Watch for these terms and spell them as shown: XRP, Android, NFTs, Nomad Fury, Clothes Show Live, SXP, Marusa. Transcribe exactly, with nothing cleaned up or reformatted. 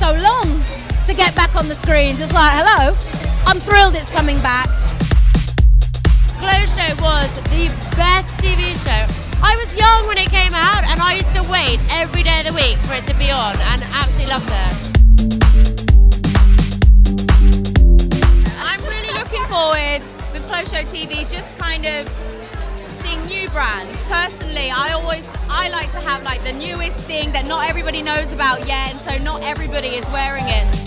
so long to get back on the screens. It's like, hello, I'm thrilled it's coming back. Clothes Show was the best T V show. I was young when it came out and I used to wait every day of the week for it to be on and absolutely loved it. I'm really looking forward with Clothes Show T V, just kind of seeing new brands. Personally, I always, I like to have like the newest thing that not everybody knows about yet, and so not everybody is wearing it.